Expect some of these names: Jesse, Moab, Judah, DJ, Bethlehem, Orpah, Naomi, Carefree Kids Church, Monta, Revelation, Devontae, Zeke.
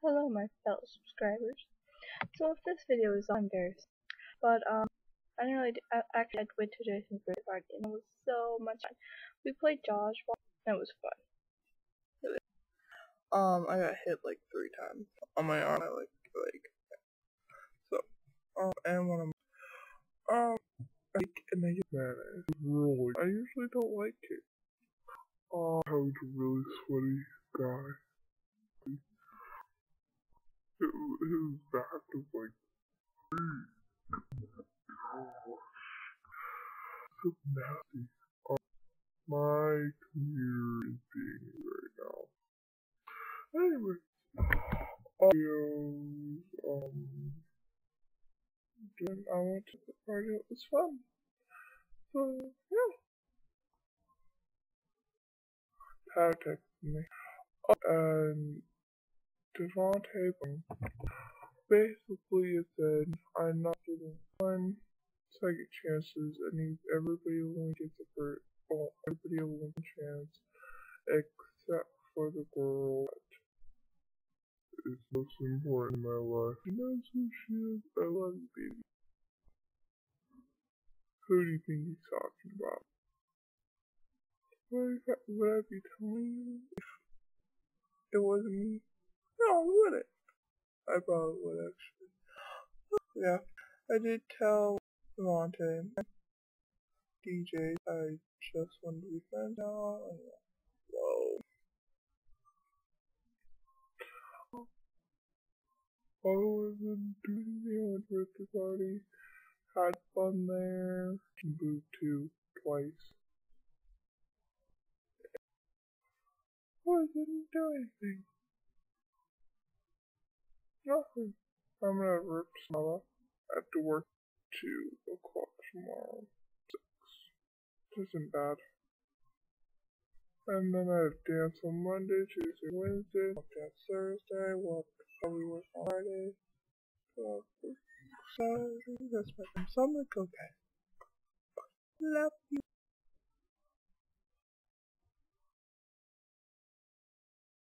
Hello my fellow subscribers. So if this video is on, I'm embarrassed, but I didn't really actually had with today's birthday party and it was so much fun. We played dodgeball and it was fun. I got hit like 3 times on my arm. I like so and when I'm and I get mad at it. Really, I usually don't like it. I was a really sweaty guy. It was back to like so nasty. My computer is being right now. Anyway, videos, again, I went to the party, it was fun. So, yeah. Power texted me. And Devontae, basically it said, I'm not getting fun, second chances, and everybody will only get the first, well, everybody will win chance, except for the girl. It's most important in my life. And that's who she is. I love you, baby. Who do you think he's talking about? Would I be telling you if it wasn't me? No, I wouldn't. I probably would, actually. Yeah, I did tell Monta and DJ I just wanted to be friends now. Whoa. I wasn't doing anything with birthday party. Had fun there. Booed too, twice. I didn't do anything. Nothing. I'm gonna rip Snella. I have to work 2 o'clock tomorrow. 6. This isn't bad. And then I have dance on Monday, Tuesday, Wednesday. I'll dance Thursday. We'll probably work Friday. So, that's my summer. Okay. Love you.